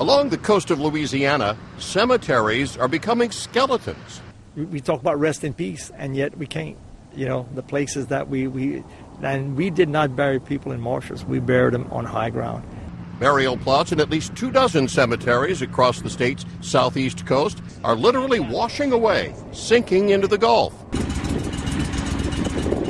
Along the coast of Louisiana, cemeteries are becoming skeletons. We talk about rest in peace, and yet we can't. You know, the places that we did not bury people in marshes. We buried them on high ground. Burial plots in at least 2 dozen cemeteries across the state's southeast coast are literally washing away, sinking into the Gulf.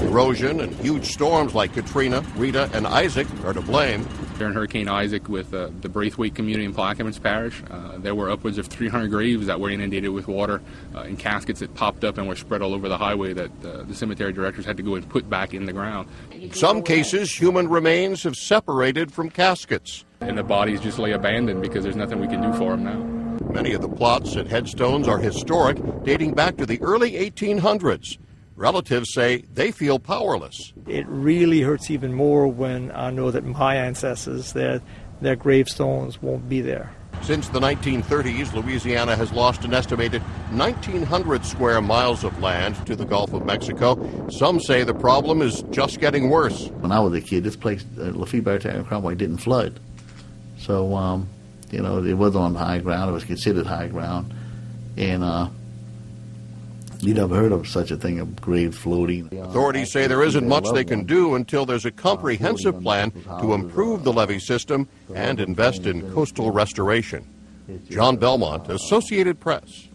Erosion and huge storms like Katrina, Rita, and Isaac are to blame. During Hurricane Isaac with the Braithwaite community in Plaquemines Parish, there were upwards of 300 graves that were inundated with water and caskets that popped up and were spread all over the highway that the cemetery directors had to go and put back in the ground. In some cases, human remains have separated from caskets. And the bodies just lay abandoned because there's nothing we can do for them now. Many of the plots and headstones are historic, dating back to the early 1800s. Relatives say they feel powerless. It really hurts even more when I know that my ancestors, their gravestones won't be there. Since the 1930s, Louisiana has lost an estimated 1,900 square miles of land to the Gulf of Mexico. Some say the problem is just getting worse. When I was a kid, this place, Lafitte Barrett and Cromwell, didn't flood. So, you know, it was on high ground. It was considered high ground. And you'd never heard of such a thing, of graves floating. Authorities say there isn't much they can do until there's a comprehensive plan to improve the levee system and invest in coastal restoration. John Belmont, Associated Press.